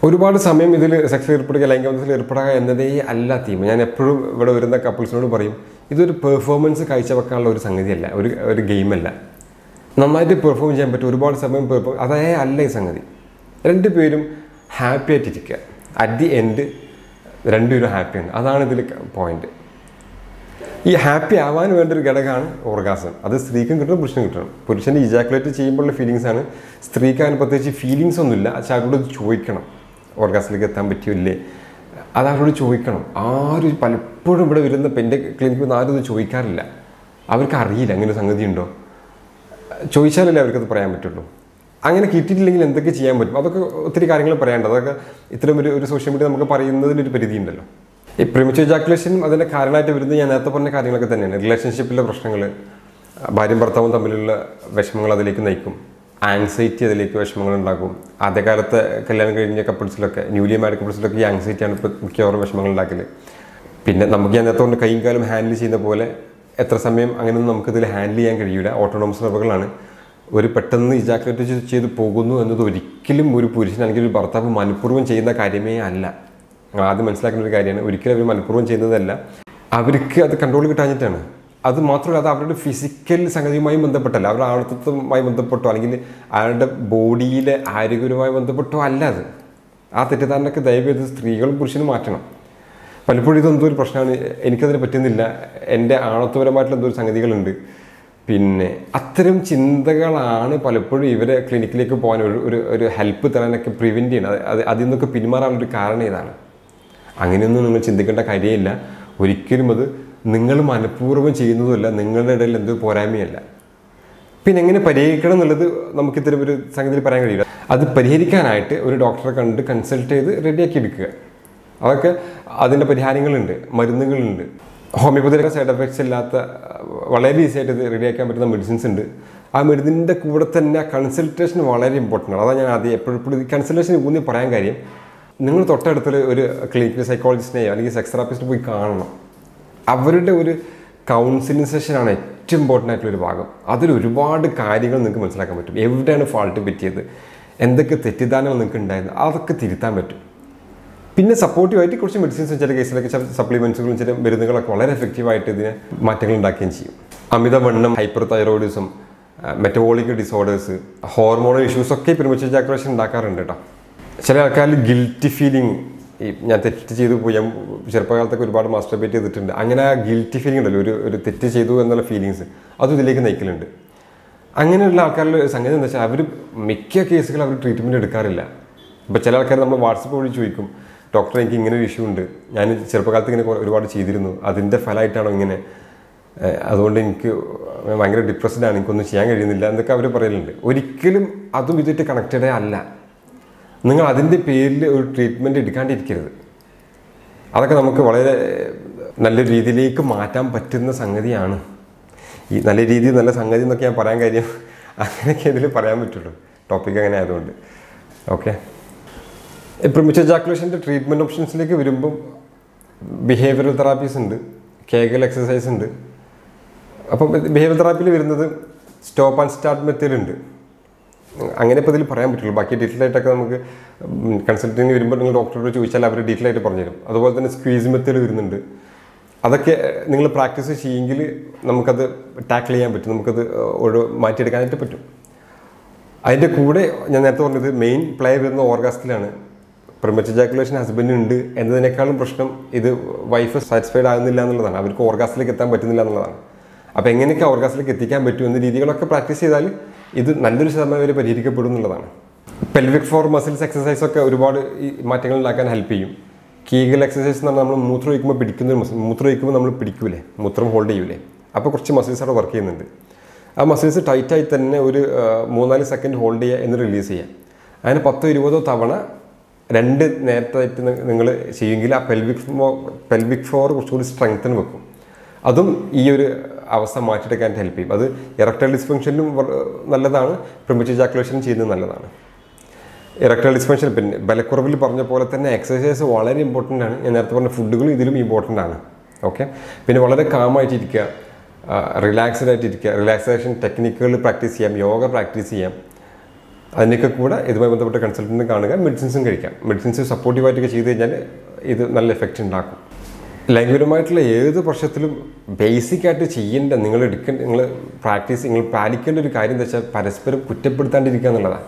ഒരുപാട് സമയം ഇതിൽ സെക്സിൽ ഏർപ്പെടുക, ലൈംഗിക ബന്ധത്തിൽ ഏർപ്പെടുക എന്നതേ അല്ല തീം. ഞാൻ എപ്പോഴും ഇവിടെ വരുന്ന കപ്പിൾസിനോട് പറയും, ഇതൊരു പെർഫോമൻസ് കാഴ്ചവെക്കാനുള്ള ഒരു സംഗതിയല്ല, ഒരു ഒരു ഗെയിമല്ല. നന്നായിട്ട് പെർഫോം ചെയ്യാൻ പറ്റും, ഒരുപാട് സമയം പെർഫോം, അതേ അല്ല ഈ സംഗതി. രണ്ട് പേരും ഹാപ്പി ആയിട്ടിരിക്കുക, അറ്റ് ദി എൻഡ് രണ്ടുപേരും ഹാപ്പിയാണ്, അതാണ് ഇതിൽ പോയിന്റ്. ഈ ഹാപ്പി ആവാൻ വേണ്ട ഒരു ഘടകമാണ് ഓർഗാസം. അത് സ്ത്രീക്കും കിട്ടണം, പുരുഷനും കിട്ടണം. പുരുഷന് ഇജാക്കുലേറ്റ് ചെയ്യുമ്പോഴുള്ള ഫീലിങ്സാണ്, സ്ത്രീക്ക് അതിന് പ്രത്യേകിച്ച് ഫീലിങ്സ് ഒന്നുമില്ല. പക്ഷെ അവരോട് ചോദിക്കണം, ഓർഗാസിലേക്ക് എത്താൻ പറ്റില്ലേ, അത് അവരോട് ചോദിക്കണം. ആരും പലപ്പോഴും ഇവിടെ വരുന്ന എൻ്റെ ക്ലിനിക്കിൽ നിന്ന് ആരും ഇത് ചോദിക്കാറില്ല. അവർക്ക് അറിയില്ല അങ്ങനെ ഒരു സംഗതി ഉണ്ടോ. ചോദിച്ചാലല്ലേ അവർക്കത് പറയാൻ പറ്റുള്ളൂ. അങ്ങനെ കിട്ടിയിട്ടില്ലെങ്കിൽ എന്തൊക്കെ ചെയ്യാൻ പറ്റും, അതൊക്കെ ഒത്തിരി കാര്യങ്ങൾ പറയാനുണ്ട്. അതൊക്കെ ഇത്തരം ഒരു ഒരു സോഷ്യൽ മീഡിയ നമുക്ക് പറയുന്നതിനൊരു പരിധി ഉണ്ടല്ലോ. ഈ പ്രിമിറ്റീവ് ഇജാക്കുലേഷനും അതിൻ്റെ കാരണമായിട്ട് വരുന്നത് ഞാൻ നേരത്തെ പറഞ്ഞ കാര്യങ്ങളൊക്കെ തന്നെയാണ്. റിലേഷൻഷിപ്പിലെ പ്രശ്നങ്ങൾ, ഭാര്യയും ഭർത്താവും തമ്മിലുള്ള വിഷമങ്ങൾ അതിലേക്ക് നയിക്കും. ആങ്സൈറ്റി അതിലേക്ക് വിഷമങ്ങൾ ഉണ്ടാക്കും. അതേ കാലത്തെ കല്യാണം കഴിഞ്ഞ കപ്പിൾസിലൊക്കെ, ന്യൂലി മാരിഡ് കപ്പിൾസിലൊക്കെ ഈ ആങ്സൈറ്റിയാണ് മിക്കവാറും വിഷമങ്ങൾ ഉണ്ടാക്കൽ. പിന്നെ നമുക്ക് ഞാൻ നേരത്തെ കൊണ്ട് കൈയും കാലം ഹാൻഡിൽ ചെയ്യുന്ന പോലെ എത്ര സമയം അങ്ങനെയൊന്നും നമുക്കിതിൽ ഹാൻഡിൽ ചെയ്യാൻ കഴിയില്ല. ഓട്ടോണോമസ് നെർവുകളാണ്. ഒരു പെട്ടെന്ന് ഇജാക്കുലേറ്റ് ചെയ്ത് പോകുന്നു എന്നത് ഒരിക്കലും ഒരു പുരുഷൻ അല്ലെങ്കിൽ ഒരു ഭർത്താവ് മനഃപൂർവ്വം ചെയ്യുന്ന കാര്യമേ അല്ല. ആദ്യം മനസ്സിലാക്കുന്ന ഒരു കാര്യമാണ്, ഒരിക്കലും അവർ മനഃപൂർവ്വം ചെയ്യുന്നതല്ല. അവർക്ക് അത് കൺട്രോൾ കിട്ടാഞ്ഞിട്ടാണ്. അത് മാത്രമല്ല, അത് അവരുടെ ഫിസിക്കൽ സംഗതിയുമായി ബന്ധപ്പെട്ടല്ല, അവരുടെ ആണത്വമായി ബന്ധപ്പെട്ടോ അല്ലെങ്കിൽ അവരുടെ ബോഡിയിലെ ആരോഗ്യപരമായി ബന്ധപ്പെട്ടോ അല്ല. അത് ആ തെറ്റിദ്ധാരണയൊക്കെ ദയവേത് സ്ത്രീകളും പുരുഷനും മാറ്റണം. പലപ്പോഴും ഇതെന്തോ ഒരു പ്രശ്നമാണ്, എനിക്കതിന് പറ്റുന്നില്ല, എൻ്റെ ആണത്വപരമായിട്ടുള്ള എന്തോ ഒരു സംഗതികളുണ്ട്. പിന്നെ അത്തരം ചിന്തകളാണ് പലപ്പോഴും ഇവരെ ക്ലിനിക്കിലേക്ക് പോകാൻ ഒരു ഒരു ഹെൽപ്പ് തരാനൊക്കെ പ്രിവെൻറ്റ് ചെയ്യണം. അത് അതിൽ നിന്നൊക്കെ പിന്മാറാനുള്ളൊരു കാരണം ഇതാണ്. അങ്ങനെയൊന്നും നിങ്ങൾ ചിന്തിക്കേണ്ട കാര്യമില്ല. ഒരിക്കലും അത് നിങ്ങൾ മനഃപൂർവ്വം ചെയ്യുന്നതുമല്ല, നിങ്ങളുടെ ഇടയിൽ എന്തോ പോരായ്മയല്ല. പിന്നെ എങ്ങനെ പരിഹരിക്കണം എന്നുള്ളത് നമുക്ക് ഇത്തരം ഒരു സംഗതിയിൽ പറയാൻ കഴിയില്ല. അത് പരിഹരിക്കാനായിട്ട് ഒരു ഡോക്ടറെ കണ്ട് കൺസൾട്ട് ചെയ്ത് റെഡിയാക്കി എടുക്കുക. അതൊക്കെ അതിൻ്റെ പരിഹാരങ്ങളുണ്ട്, മരുന്നുകളുണ്ട്. ഹോമിയോപ്പതിയുടെ സൈഡ് എഫക്ട്സ് ഇല്ലാത്ത വളരെ ഈസി ആയിട്ട് ഇത് റെഡിയാക്കാൻ പറ്റുന്ന മെഡിസിൻസ് ഉണ്ട്. ആ മരുന്നിൻ്റെ കൂടെ തന്നെ കൺസൾട്ടേഷൻ വളരെ ഇമ്പോർട്ടൻ്റ് ആണ്. അതാണ് ഞാൻ ആദ്യം എപ്പോഴും ഈ കൺസൾട്ടേഷൻ ഊന്നി പറയാൻ കാര്യം. നിങ്ങൾ തൊട്ടടുത്തൊരു ഒരു ക്ലിനിക്കൽ സൈക്കോളജിസ്റ്റിനെയോ അല്ലെങ്കിൽ സെക്സ് തെറാപ്പിസ്റ്റിനെ പോയി കാണണം. അവരുടെ ഒരു കൗൺസിലിംഗ് സെഷനാണ് ഏറ്റവും ഇമ്പോർട്ടൻ്റ് ആയിട്ടുള്ളൊരു ഭാഗം. അതിൽ ഒരുപാട് കാര്യങ്ങൾ നിങ്ങൾക്ക് മനസ്സിലാക്കാൻ പറ്റും. എവിടെയാണ് ഫാൾട്ട് പറ്റിയത്, എന്തൊക്കെ തെറ്റിദ്ധാരണകൾ നിങ്ങൾക്ക് ഉണ്ടായത്, അതൊക്കെ തിരുത്താൻ പറ്റും. പിന്നെ സപ്പോർട്ടീവായിട്ട് കുറച്ച് മെഡിസിൻസും ചില കേസിലൊക്കെ ചില സപ്ലിമെൻസുകളും ചില മരുന്നുകളൊക്കെ വളരെ എഫക്റ്റീവായിട്ട് ഇതിന് മാറ്റങ്ങൾ ഉണ്ടാക്കുകയും ചെയ്യും. അമിതവണ്ണം, hyper thyroidism, metabolic disorders, hormonal ഇഷ്യൂസൊക്കെ പെരുമച്ച ചാക്രേഷൻ ഉണ്ടാക്കാറുണ്ട് കേട്ടോ. ചില ആൾക്കാർ ഗിൽറ്റി ഫീലിംഗ്, ഈ ഞാൻ തെറ്റ് ചെയ്തു പോയി, ഞാൻ ചെറുപ്പകാലത്തൊക്കെ ഒരുപാട് മാസ്റ്റർബേറ്റ് ചെയ്തിട്ടുണ്ട്, അങ്ങനെ ഗിൽറ്റി ഫീലിംഗ് ഉണ്ടല്ലോ, ഒരു ഒരു തെറ്റ് ചെയ്തു എന്നുള്ള ഫീലിങ്സ് അതും ഇതിലേക്ക് നയിക്കലുണ്ട്. അങ്ങനെയുള്ള ആൾക്കാരുടെ സംഗതി എന്താ വെച്ചാൽ അവർ മിക്ക കേസുകൾ അവർ ട്രീറ്റ്മെൻറ്റ് എടുക്കാറില്ല. ഇപ്പോൾ ചില ആൾക്കാർ നമ്മൾ വാട്സപ്പ് വഴി ചോദിക്കും, ഡോക്ടർ എനിക്ക് ഇങ്ങനെ ഒരു ഇഷ്യൂ ഉണ്ട്, ഞാൻ ചെറുപ്പകാലത്ത് ഇങ്ങനെ ഒരുപാട് ചെയ്തിരുന്നു, അതിൻ്റെ ഫലമായിട്ടാണോ ഇങ്ങനെ, അതുകൊണ്ട് എനിക്ക് ഭയങ്കര ഡിപ്രസ്ഡാണ്, എനിക്കൊന്നും ചെയ്യാൻ കഴിയുന്നില്ല എന്നൊക്കെ അവർ പറയലുണ്ട്. ഒരിക്കലും അതും ഇതായിട്ട് കണക്റ്റഡേ അല്ല. നിങ്ങൾ അതിൻ്റെ പേരിൽ ഒരു ട്രീറ്റ്മെൻറ്റ് എടുക്കാണ്ടിരിക്കരുത്. അതൊക്കെ നമുക്ക് വളരെ നല്ല രീതിയിലേക്ക് മാറ്റാൻ പറ്റുന്ന സംഗതിയാണ്. ഈ നല്ല രീതി നല്ല സംഗതി എന്നൊക്കെ ഞാൻ പറയാൻ കാര്യം അങ്ങനെയൊക്കെ ഇതിൽ പറയാൻ പറ്റുള്ളൂ, ടോപ്പിക് അങ്ങനെ ആയതുകൊണ്ട്. ഓക്കെ, പ്രിമച്വർ ജാക്കുലേഷൻ്റെ ട്രീറ്റ്മെൻറ്റ് ഓപ്ഷൻസിലേക്ക് വരുമ്പം ബിഹേവിയറൽ തെറാപ്പീസ് ഉണ്ട്, കെഗൽ എക്സസൈസ് ഉണ്ട്. അപ്പം ബിഹേവിയർ തെറാപ്പിയിൽ വരുന്നത് സ്റ്റോപ്പ് ആൻഡ് സ്റ്റാർട്ട് മെത്തേഡുണ്ട്. അങ്ങനെ ഇപ്പോൾ ഇതിൽ പറയാൻ പറ്റുള്ളൂ. ബാക്കി ഡീറ്റെയിൽ ആയിട്ടൊക്കെ നമുക്ക് കൺസൾട്ടിങ്ങിന് വരുമ്പോൾ നിങ്ങൾ ഡോക്ടറോട് ചോദിച്ചാൽ അവർ ഡീറ്റെയിൽ ആയിട്ട് പറഞ്ഞു തരും. അതുപോലെ തന്നെ സ്ക്വീസ് മെത്തേഡ് വരുന്നുണ്ട്. അതൊക്കെ നിങ്ങൾ പ്രാക്ടീസ് ചെയ്യുമെങ്കിൽ നമുക്കത് ടാക്കിൾ ചെയ്യാൻ പറ്റും, നമുക്കത് ഓരോ മാറ്റിയെടുക്കാനായിട്ട് പറ്റും. അതിൻ്റെ കൂടെ ഞാൻ നേരത്തെ പറഞ്ഞത് മെയിൻ പ്ലേ വരുന്ന ഓർഗാസ്റ്റിലാണ്. പ്രിമച്വർ ജാക്കുലേഷൻ ഹസ്ബൻഡ് ഉണ്ട് എന്നതിനേക്കാളും പ്രശ്നം ഇത് വൈഫ് സാറ്റിസ്ഫൈഡ് ആകുന്നില്ല എന്നുള്ളതാണ്, അവർക്ക് ഓർഗാസ്റ്റിലേക്ക് എത്താൻ പറ്റുന്നില്ല എന്നുള്ളതാണ്. അപ്പോൾ എങ്ങനെയൊക്കെ ഓർഗാസിലേക്ക് എത്തിക്കാൻ പറ്റുമെന്ന രീതികളൊക്കെ പ്രാക്ടീസ് ചെയ്താൽ ഇത് നല്ലൊരു ശതമാനം വരെ പരിഹരിക്കപ്പെടും എന്നുള്ളതാണ്. പെൽവിക് ഫ്ലോർ മസിൽസ് എക്സസൈസൊക്കെ ഒരുപാട് ഈ മാറ്റങ്ങൾ ഉണ്ടാക്കാൻ ഹെൽപ്പ് ചെയ്യും. കീഗൽ എക്സസൈസ് എന്ന് പറഞ്ഞാൽ നമ്മൾ മൂത്രം ഒഴിക്കുമ്പോൾ പിടിക്കുന്നൊരു മസിൽ, മൂത്രം ഒഴിക്കുമ്പോൾ നമ്മൾ പിടിക്കൂലേ, മൂത്രം ഹോൾഡ് ചെയ്യൂലേ, അപ്പോൾ കുറച്ച് മസിൽസ് അവിടെ വർക്ക് ചെയ്യുന്നുണ്ട്. ആ മസിൽസ് ടൈറ്റായി തന്നെ ഒരു മൂന്നാല് സെക്കൻഡ് ഹോൾഡ് ചെയ്യുക എന്ന് റിലീസ് ചെയ്യുക. അതിന് പത്തോ ഇരുപതോ തവണ രണ്ട് നേരത്തായിട്ട് നിങ്ങൾ ചെയ്യുമെങ്കിൽ ആ പെൽവിക് ഫ്ലോ പെൽവിക് ഫ്ലോർ കുറച്ചുകൂടി സ്ട്രെങ്തൻ വെക്കും. അതും ഈ ഒരു അവസ്ഥ മാറ്റിയെടുക്കാൻ ഹെൽപ്പ് ചെയ്യും. അത് ഇറക്ടൈൽ ഡിസ്ഫങ്ഷനിലും നല്ലതാണ്, പ്രിമച്വർ ജാക്കുലേഷൻ ചെയ്യുന്നത് നല്ലതാണ്. ഇറക്ടൈൽ ഡിസ്ഫങ്ഷൻ പിന്നെ ബലക്കുറവിൽ പറഞ്ഞ പോലെ തന്നെ എക്സസൈസ് വളരെ ഇമ്പോർട്ടൻ്റ് ആണ്. ഞാൻ നേരത്തെ പറഞ്ഞ ഫുഡുകൾ ഇതിലും ഇമ്പോർട്ടൻ്റ് ആണ്. ഓക്കെ, പിന്നെ വളരെ കാമായിട്ടിരിക്കുക, റിലാക്സ്ഡ് ആയിട്ടിരിക്കുക, റിലാക്സേഷൻ ടെക്നിക്കുകൾ പ്രാക്ടീസ് ചെയ്യാം, യോഗ പ്രാക്ടീസ് ചെയ്യാം. അതിനൊക്കെ കൂടെ ഇതുമായി ബന്ധപ്പെട്ട കൺസൾട്ടൻ്റ് കാണുക, മെഡിസിൻസും കഴിക്കാം. മെഡിസിൻസ് സപ്പോർട്ടീവായിട്ടൊക്കെ ചെയ്ത് കഴിഞ്ഞാൽ ഇത് നല്ല എഫക്റ്റ് ഉണ്ടാക്കും. ലൈംഗികപരമായിട്ടുള്ള ഏത് പ്രശ്നത്തിലും ബേസിക്കായിട്ട് ചെയ്യേണ്ട, നിങ്ങൾ എടുക്കേണ്ട, നിങ്ങൾ പ്രാക്ടീസ് നിങ്ങൾ പാലിക്കേണ്ട ഒരു കാര്യം എന്താ വെച്ചാൽ പരസ്പരം കുറ്റപ്പെടുത്താണ്ടിരിക്കുക എന്നുള്ളതാണ്.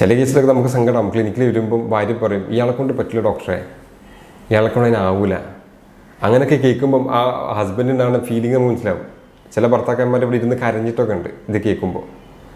ചില കേസിലൊക്കെ നമുക്ക് സങ്കടം, ക്ലിനിക്കിൽ വരുമ്പം ഭാര്യ പറയും ഇയാളെ കൊണ്ട് പറ്റില്ല ഡോക്ടറെ, ഇയാളെ കൊണ്ട് അതിനാവൂല, അങ്ങനെയൊക്കെ കേൾക്കുമ്പം ആ ഹസ്ബൻഡിനാണ് ഫീലിംഗ് നമുക്ക് മനസ്സിലാവും. ചില ഭർത്താക്കന്മാർ ഇവിടെ ഇരുന്ന് കരഞ്ഞിട്ടൊക്കെ ഉണ്ട് ഇത് കേൾക്കുമ്പോൾ.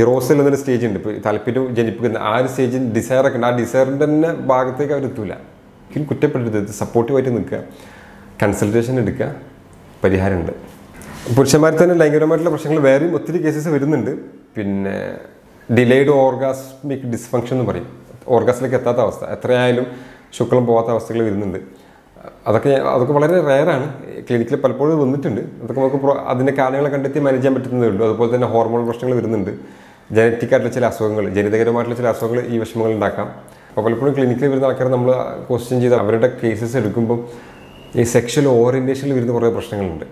ഇറോസൽ എന്നൊരു സ്റ്റേജ് ഉണ്ട്, ഇപ്പോൾ താല്പര്യം ജനിപ്പിക്കുന്ന ആ ഒരു സ്റ്റേജിൽ ഡിസയറൊക്കെ ഉണ്ട്, ആ ഡിസയറിൻ്റെ തന്നെ ഭാഗത്തേക്ക് അവരെത്തൂല. ഒരിക്കലും കുറ്റപ്പെടുത്തരുത്, സപ്പോർട്ടീവായിട്ട് നിൽക്കുക, കൺസൾട്ടേഷൻ എടുക്കുക, പരിഹാരമുണ്ട്. പുരുഷന്മാർ തന്നെ ലൈംഗികപരമായിട്ടുള്ള പ്രശ്നങ്ങൾ വേറെയും ഒത്തിരി കേസസ് വരുന്നുണ്ട്. പിന്നെ ഡിലേഡ് ഓർഗാസ്മിക് ഡിസ്ഫങ്ഷൻ എന്ന് പറയും, ഓർഗാസിലേക്ക് എത്താത്ത അവസ്ഥ, എത്രയായാലും ശുക്ലം പോകാത്ത അവസ്ഥകൾ വരുന്നുണ്ട്. അതൊക്കെ അതൊക്കെ വളരെ റെയറാണ്, ക്ലിനിക്കിൽ പലപ്പോഴും വന്നിട്ടുണ്ട്. അതൊക്കെ നമുക്ക് അതിൻ്റെ കാരണങ്ങളെ കണ്ടെത്തി മാനേജ് ചെയ്യാൻ പറ്റുന്നതേ ഉള്ളൂ. അതുപോലെ തന്നെ ഹോർമോൺ പ്രശ്നങ്ങൾ വരുന്നുണ്ട്, ജനറ്റിക്കായിട്ടുള്ള ചില അസുഖങ്ങൾ, ജനിതകരമായിട്ടുള്ള ചില അസുഖങ്ങൾ ഈ വിഷമങ്ങൾ ഉണ്ടാക്കാം. അപ്പോൾ പലപ്പോഴും ക്ലിനിക്കിൽ വരുന്ന ആൾക്കാരെ നമ്മൾ ക്വസ്റ്റ്യൻ ചെയ്ത് അവരുടെ കേസസ് എടുക്കുമ്പം ഈ സെക്ഷൽ ഓറിയൻറ്റേഷനിൽ വരുന്ന കുറേ പ്രശ്നങ്ങളുണ്ട്.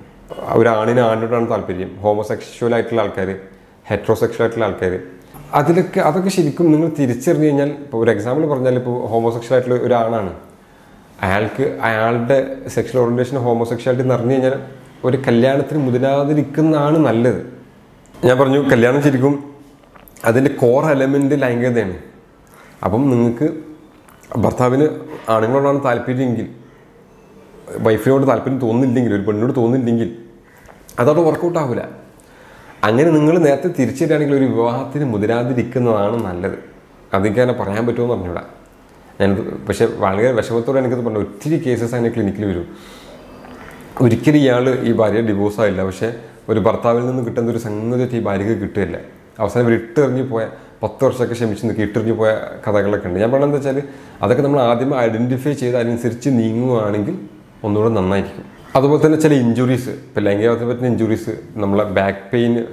ഒരാണിന് ആണിനോടാണ് താല്പര്യം, ഹോമോസെക്ഷൽ ആയിട്ടുള്ള ആൾക്കാർ, ഹെറ്ററോസെക്ഷൽ ആയിട്ടുള്ള ആൾക്കാർ, അതിലൊക്കെ അതൊക്കെ ശരിക്കും നിങ്ങൾ തിരിച്ചറിഞ്ഞു കഴിഞ്ഞാൽ, ഇപ്പോൾ ഒരു എക്സാമ്പിൾ പറഞ്ഞാൽ ഇപ്പോൾ ഹോമോസെക്ഷൽ ആയിട്ടുള്ള ഒരാളാണ്, അയാൾക്ക് അയാളുടെ സെക്ഷൽ ഓറിയൻറ്റേഷൻ ഹോമോസെക്ഷാലിറ്റി എന്ന് അറിഞ്ഞു കഴിഞ്ഞാൽ ഒരു കല്യാണത്തിന് മുതിരാതിരിക്കുന്നതാണ് നല്ലത്. ഞാൻ പറഞ്ഞു കല്യാണം ശരിക്കും അതിൻ്റെ കോർ എലമെൻറ്റ് ലൈംഗികതയാണ്. അപ്പം നിങ്ങൾക്ക് ഭർത്താവിന് ആണുങ്ങളോടാണ് താല്പര്യമെങ്കിൽ, വൈഫിനോട് താല്പര്യം തോന്നില്ലെങ്കിൽ, ഒരു പെണ്ണിനോട് തോന്നില്ലെങ്കിൽ അതവിടെ വർക്കൗട്ട് ആവില്ല. അങ്ങനെ നിങ്ങൾ നേരത്തെ തിരിച്ചിട്ടാണെങ്കിൽ ഒരു വിവാഹത്തിന് മുതിരാതിരിക്കുന്നതാണ് നല്ലത്. അതിങ്ങനെ പറയാൻ പറ്റുമോ എന്ന് പറഞ്ഞുകൂടാ. And cases and a clinical divorce, I love a Barthavilan I was never returned Pathor Sakasha Mission, the Kiturnipa, Katakala, and Yaman the Chari, Adakama Adima identify Chase and search Ningu and Angle on night. Otherwise, naturally injuries, Pelanga, the injuries, Namla back pain,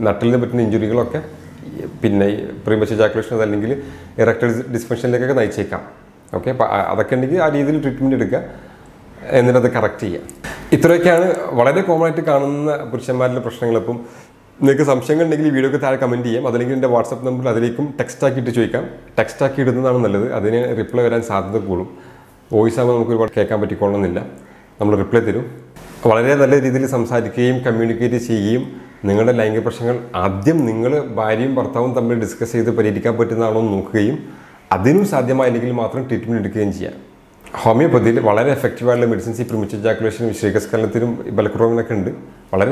Natal, but injury locker, Pinna, premature ejaculation of the Lingle, erectile dysfunction like a night checker. Okay, but other candidate are easily treatment and another character. Itrakan, what are the combatic on Pushamal Prashangapum? If you have a video, you can comment on the WhatsApp number. You can text it. You can text it. You can reply to the voice. You can reply to the voice. You can communicate with the language. You can discuss the political. Homeopathy is very effective medicine for premature ejaculation. It is very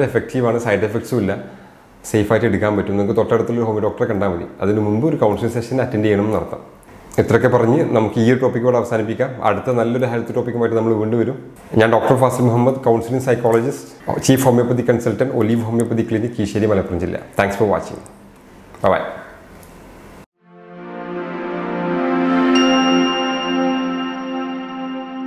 effective and side effects. Safe fight is not possible. We doctor. That's counseling session. If we have topic, I am Doctor Fasil Muhammad, counseling psychologist, chief homeopathy consultant, Olive Homeopathy Clinic. Thanks for watching. Bye bye.